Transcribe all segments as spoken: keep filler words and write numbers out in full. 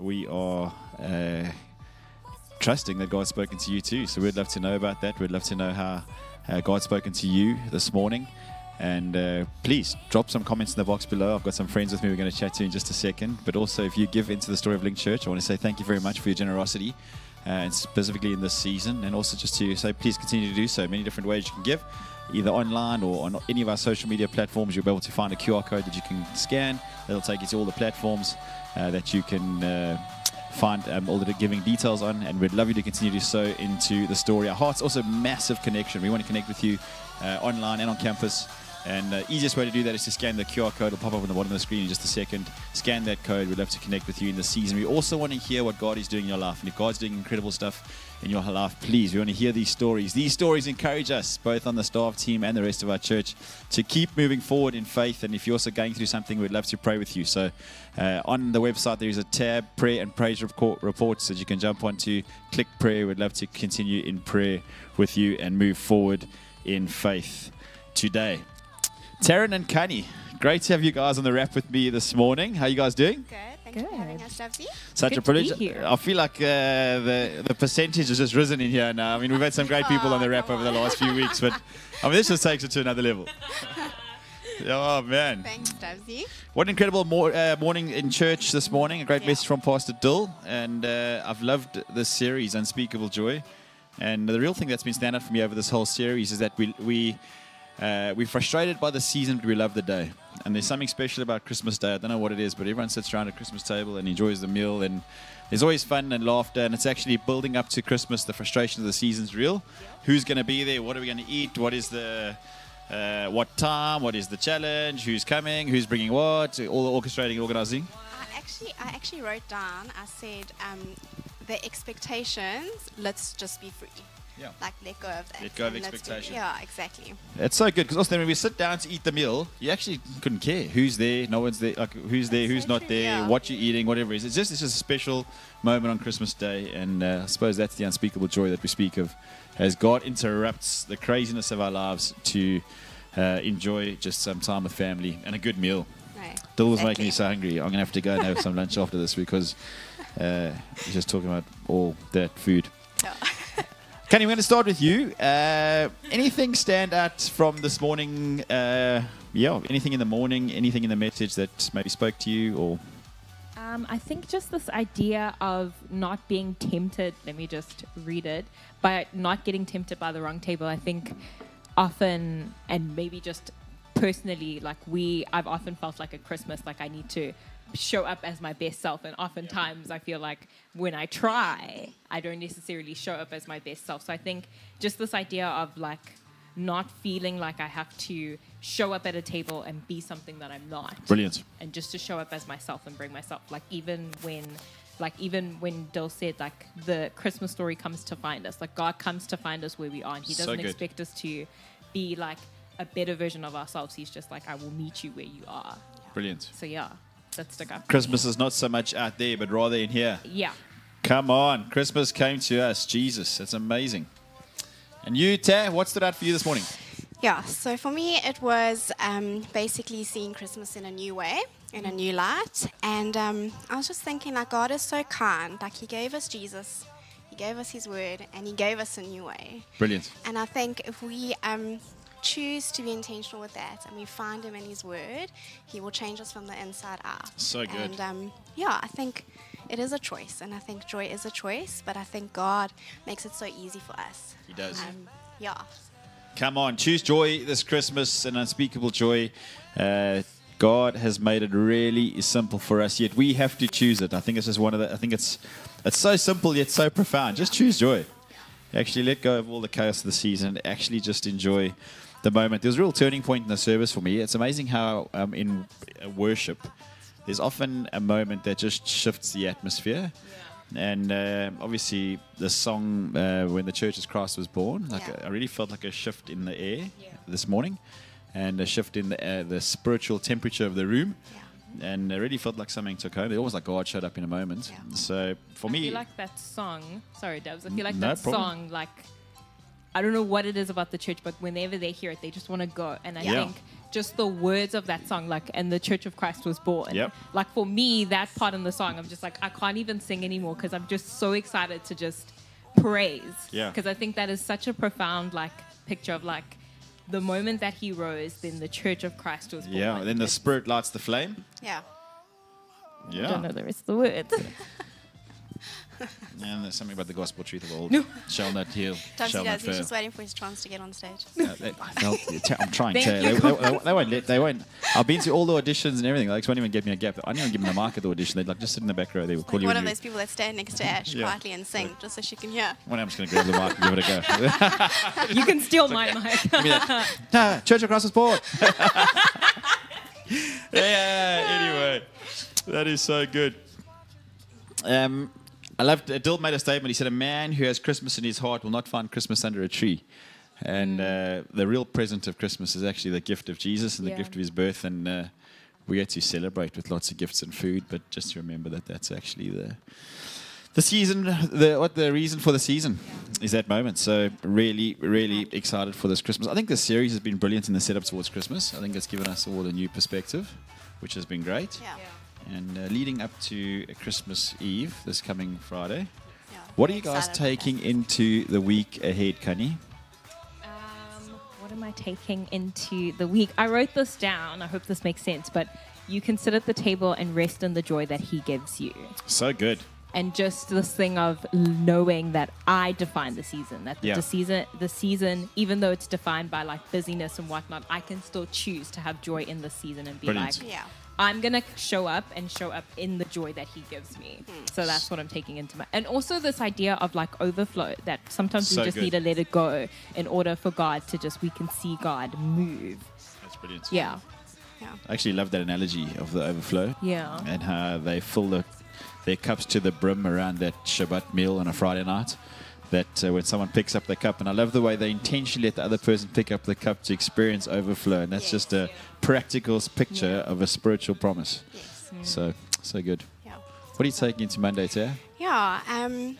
we are uh, trusting that God's spoken to you too. So we'd love to know about that. We'd love to know how uh, God's spoken to you this morning. And uh, please drop some comments in the box below. I've got some friends with me we're going to chat to in just a second. But also, if you give into the story of Linc Church, I want to say thank you very much for your generosity, uh, and specifically in this season. And also just to say, please continue to do so. Many different ways you can give, either online or on any of our social media platforms. You'll be able to find a Q R code that you can scan. That'll take you to all the platforms uh, that you can uh, find um, all the giving details on. And we'd love you to continue to do so into the story. Our heart's also massive connection. We want to connect with you uh, online and on campus. And the easiest way to do that is to scan the Q R code. It'll pop up on the bottom of the screen in just a second. Scan that code. We'd love to connect with you in the season. We also want to hear what God is doing in your life. And if God's doing incredible stuff in your life, please, we want to hear these stories. These stories encourage us, both on the staff team and the rest of our church, to keep moving forward in faith. And if you're also going through something, we'd love to pray with you. So uh, on the website, there is a tab, prayer and praise report, reports that you can jump onto. Click prayer. We'd love to continue in prayer with you and move forward in faith today. Tarryn and Khanya, great to have you guys on the wrap with me this morning. How are you guys doing? Good. Thank Good. you for having us, Dubsy. Such Good a privilege. To be here. I feel like uh, the the percentage has just risen in here now. I mean, we've had some great people oh, on the wrap over the last few weeks, but I mean, this just takes it to another level. Oh, man. Thanks, Dubsy. What an incredible mor uh, morning in church this morning. A great yeah. message from Pastor Dill, and uh, I've loved this series, Unspeakable Joy. And the real thing that's been standing out for me over this whole series is that we... we Uh, we're frustrated by the season, but we love the day. And there's something special about Christmas Day. I don't know what it is, but everyone sits around at Christmas table and enjoys the meal. And there's always fun and laughter. And it's actually building up to Christmas. The frustration of the season's real. Who's going to be there? What are we going to eat? What is the... Uh, what time? What is the challenge? Who's coming? Who's bringing what? All the orchestrating, organizing. I actually, I actually wrote down, I said, um, the expectations, let's just be free. Yeah. Like, let go of that. Let go of expectation. Yeah, exactly. That's so good, because also then when we sit down to eat the meal, you actually couldn't care who's there, no one's there, like who's there, who's not there, what you're eating, whatever it is. It's just, it's just a special moment on Christmas Day, and uh, I suppose that's the unspeakable joy that we speak of, as God interrupts the craziness of our lives to uh, enjoy just some time with family and a good meal. Right. Dill was making me so hungry. I'm going to have to go and have some lunch after this, because uh, he's just talking about all that food. Yeah. Khanya, we're going to start with you. Uh, anything stand out from this morning? Uh, yeah, anything in the morning, anything in the message that maybe spoke to you? Or um, I think just this idea of not being tempted, let me just read it, but not getting tempted by the wrong table. I think often, and maybe just personally, like we, I've often felt like at Christmas, like I need to show up as my best self, and oftentimes yeah. I feel like when I try, I don't necessarily show up as my best self. So I think just this idea of like not feeling like I have to show up at a table and be something that I'm not. Brilliant. And just to show up as myself and bring myself, like even when like even when Dill said like the Christmas story comes to find us, like God comes to find us where we are, and he doesn't so expect us to be like a better version of ourselves. He's just like, I will meet you where you are. Brilliant. So yeah. That stuck up. Christmas is not so much out there, but rather in here. Yeah. Come on. Christmas came to us. Jesus, that's amazing. And you, Tar, what stood out for you this morning? Yeah, so for me, it was um, basically seeing Christmas in a new way, in a new light. And um, I was just thinking, like, God is so kind. Like, he gave us Jesus. He gave us his word. And he gave us a new way. Brilliant. And I think if we... Um, choose to be intentional with that, and we find him in his word, he will change us from the inside out. So good. And um, yeah, I think it is a choice, and I think joy is a choice, but I think God makes it so easy for us. He does. Um, yeah. Come on, choose joy this Christmas, and unspeakable joy. Uh, God has made it really simple for us, yet we have to choose it. I think it's just one of the, I think it's, it's so simple yet so profound. Just choose joy. Actually let go of all the chaos of the season. Actually just enjoy the moment. There was a real turning point in the service for me. It's amazing how um, in worship, there's often a moment that just shifts the atmosphere. Yeah. And uh, obviously the song, uh, When the Church as Christ Was Born, like yeah. I really felt like a shift in the air yeah. this morning, and a shift in the, uh, the spiritual temperature of the room. Yeah. And I really felt like something took over. It almost like God showed up in a moment. Yeah. So for I me... I feel like that song... Sorry, Dubs. I feel like no that problem. song, like... I don't know what it is about the church, but whenever they hear it, they just want to go. And I yeah. think just the words of that song, like, and the Church of Christ was born. Yep. Like, for me, that part in the song, I'm just like, I can't even sing anymore because I'm just so excited to just praise. Yeah. Because I think that is such a profound, like, picture of, like, the moment that he rose, then the Church of Christ was born. Yeah, and then the Spirit lights the flame. Yeah. Yeah. I don't know the rest of the words. And there's something about the gospel truth of old. No. Shall not heal. Dubsy shall does. Not fail. He's just waiting for his chance to get on stage. No, they, I'm trying to. They, they, they, they won't let. They won't. I've been to all the auditions and everything. They like, won't even give me a gap. I didn't even give them the mark at the audition. They'd like just sit in the back row. They would call like you. One of you. Those people that stand next to Ash yeah. quietly and sing just so she can hear. One well, I'm just going to grab the mic and give it a go. You can steal my mic. Give me that. Nah, Church of Christ is born. Yeah. Anyway, that is so good. Um. I loved, uh, Dill made a statement. He said, a man who has Christmas in his heart will not find Christmas under a tree. And uh, the real present of Christmas is actually the gift of Jesus and yeah. the gift of his birth. And uh, we get to celebrate with lots of gifts and food. But just remember that that's actually the the season, the, what the reason for the season is that moment. So really, really excited for this Christmas. I think this series has been brilliant in the setup towards Christmas. I think it's given us all a new perspective, which has been great. Yeah. Yeah. And uh, leading up to uh, Christmas Eve, this coming Friday, yeah, what are you guys taking into the week ahead, Khanya? Um, what am I taking into the week? I wrote this down. I hope this makes sense. But you can sit at the table and rest in the joy that he gives you. So good. And just this thing of knowing that I define the season. That yeah. the season, the season, even though it's defined by like busyness and whatnot, I can still choose to have joy in the season and be brilliant. Like... yeah. I'm going to show up and show up in the joy that he gives me. So that's what I'm taking into my... And also this idea of like overflow, that sometimes so we just good. Need to let it go in order for God to just... We can see God move. That's brilliant. Yeah. yeah. I actually love that analogy of the overflow. Yeah. And how they fill the, their cups to the brim around that Shabbat meal on a Friday night. That uh, when someone picks up the cup, and I love the way they intentionally let the other person pick up the cup to experience overflow, and that's yes, just a yeah. practical picture yeah. of a spiritual promise. Yes. Mm. So, so good. Yeah. What are you taking into Monday, Tara? Yeah, um,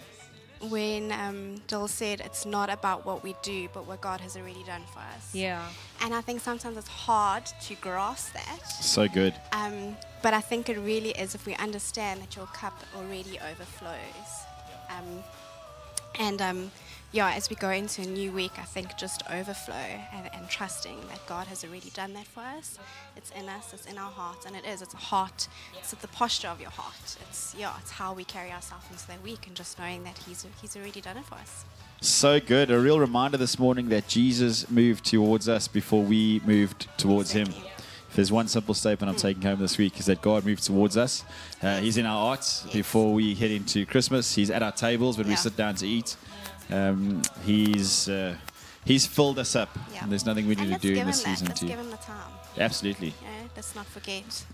when um, Dill said it's not about what we do, but what God has already done for us. Yeah. And I think sometimes it's hard to grasp that. So good. Um, but I think it really is if we understand that your cup already overflows. Um, And, um, yeah, as we go into a new week, I think just overflow and, and trusting that God has already done that for us. It's in us, it's in our hearts, and it is. It's a heart. It's the posture of your heart. It's, yeah, it's how we carry ourselves into that week and just knowing that he's, he's already done it for us. So good. A real reminder this morning that Jesus moved towards us before we moved towards exactly. him. If there's one simple statement I'm taking home this week is that God moves towards us. Uh, he's in our hearts yes. before we head into Christmas. He's at our tables when yeah. we sit down to eat. Um, he's uh, he's filled us up. Yeah. And there's nothing we need and to do in this season. Let's give him the time. Absolutely. You know, let's not forget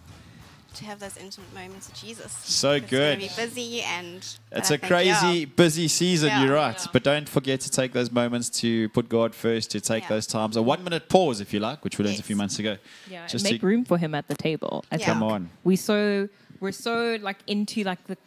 to have those intimate moments with Jesus. So good. It's going to be busy and... It's a crazy, yeah. busy season, yeah. you're right. Yeah. But don't forget to take those moments to put God first, to take yeah. those times. A one-minute pause, if you like, which we learned yes. a few months ago. Yeah, just make room for him at the table. I yeah. Come on. We so, we're so like into like the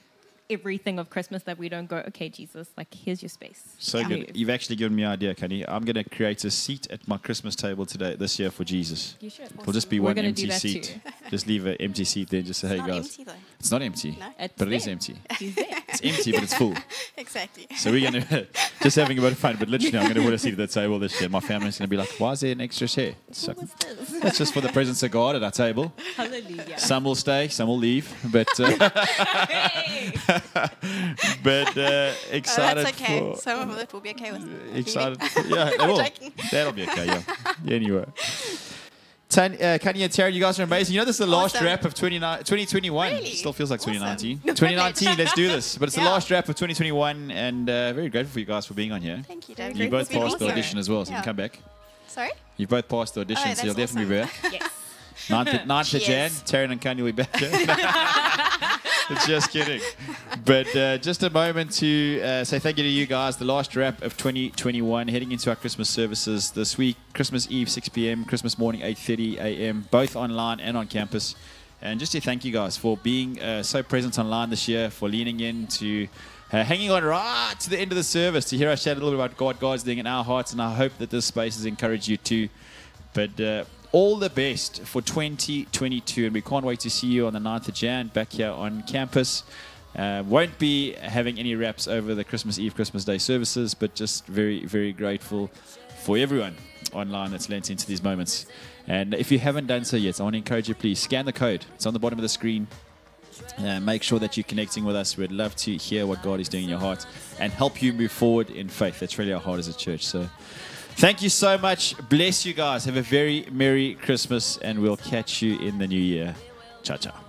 everything of Christmas that we don't go, okay, Jesus, like, here's your space. So yeah. good. You've actually given me an idea, Khanya. I'm going to create a seat at my Christmas table today, this year for Jesus. You should. It'll awesome. Just be We're one empty seat. Just leave an empty seat there and just say, hey, it's guys. Empty, it's not empty, no. It's but there. It is empty. It's empty, but it's full. Exactly. So we're going to, just having a bit of fun, but literally I'm going to put a seat at the table this year. My family's going to be like, why is there an extra chair? So that's just for the presence of God at our table. Hallelujah. Some will stay, some will leave, but... Uh, but uh, excited oh, that's okay. for... Some of it will be okay with me. Excited. Yeah, they will. That'll be okay, yeah. Anyway. Tan, uh, Khanya and Tarryn, you guys are amazing. You know, this is the last awesome. Wrap of twenty twenty-one. Really? It still feels like awesome. twenty nineteen. twenty nineteen, let's do this. But it's yeah. the last wrap of twenty twenty-one, and uh, very grateful for you guys for being on here. Thank you, David. You both passed awesome. The audition as well, so yeah. you can come back. Sorry? You both passed the audition, oh, so you'll awesome. Definitely be back. Yes. ninth of Jan, Tarryn and Khanya will be back. Yeah? Just kidding. But uh, just a moment to uh, say thank you to you guys. The last wrap of twenty twenty-one, heading into our Christmas services this week. Christmas Eve, six p m, Christmas morning, eight thirty a m, both online and on campus. And just to thank you guys for being uh, so present online this year, for leaning in to uh, hanging on right to the end of the service to hear us chat a little bit about God, God's doing in our hearts. And I hope that this space has encouraged you too. But uh, all the best for twenty twenty-two, and we can't wait to see you on the ninth of January back here on campus. Uh, won't be having any wraps over the Christmas Eve, Christmas Day services, but just very, very grateful for everyone online that's lent into these moments. And if you haven't done so yet, I want to encourage you, please scan the code. It's on the bottom of the screen. Uh, make sure that you're connecting with us. We'd love to hear what God is doing in your heart and help you move forward in faith. That's really our heart as a church. So thank you so much. Bless you guys. Have a very Merry Christmas, and we'll catch you in the new year. Ciao, ciao.